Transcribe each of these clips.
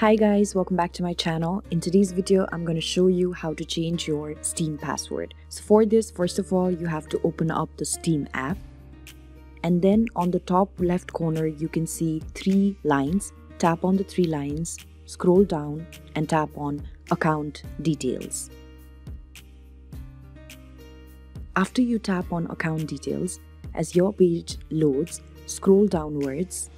Hi guys, welcome back to my channel. In today's video, I'm going to show you how to change your Steam password. So for this, first of all, you have to open up the Steam app. And then on the top left corner, you can see three lines. Tap on the three lines, scroll down and tap on Account Details. After you tap on Account Details, as your page loads, scroll downwards.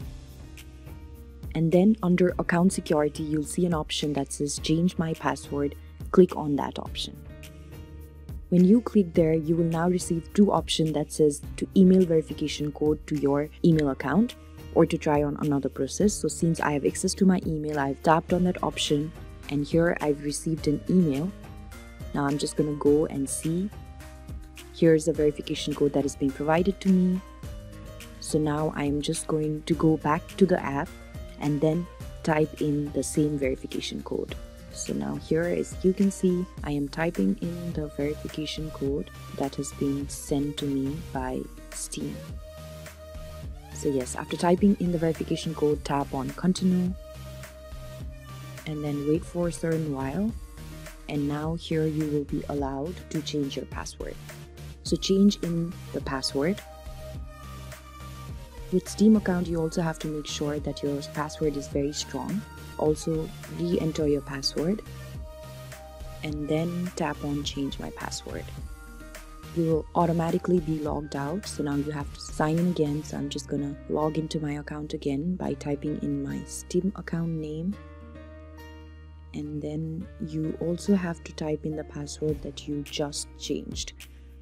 And then under Account Security, you'll see an option that says Change My Password. Click on that option. When you click there, you will now receive two options that says to email verification code to your email account or to try on another process. So since I have access to my email, I've tapped on that option and here I've received an email. Now I'm just going to go and see. Here's the verification code that is being provided to me. So now I'm just going to go back to the app and then type in the same verification code. So now here, as you can see, I am typing in the verification code that has been sent to me by Steam. So yes, after typing in the verification code, tap on Continue and then wait for a certain while. And now here you will be allowed to change your password. So change in the password. With Steam account, you also have to make sure that your password is very strong. Also, re-enter your password and then tap on Change My Password. You will automatically be logged out, so now you have to sign in again. So I'm just gonna log into my account again by typing in my Steam account name. And then you also have to type in the password that you just changed.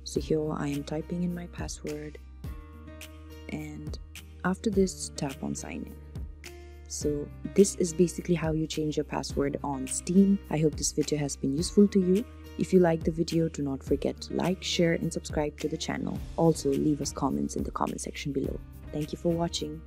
So here I am typing in my password. And after this, tap on sign in. So this is basically how you change your password on Steam. I hope this video has been useful to you. If you like the video, do not forget to like, share and subscribe to the channel. Also leave us comments in the comment section below. Thank you for watching.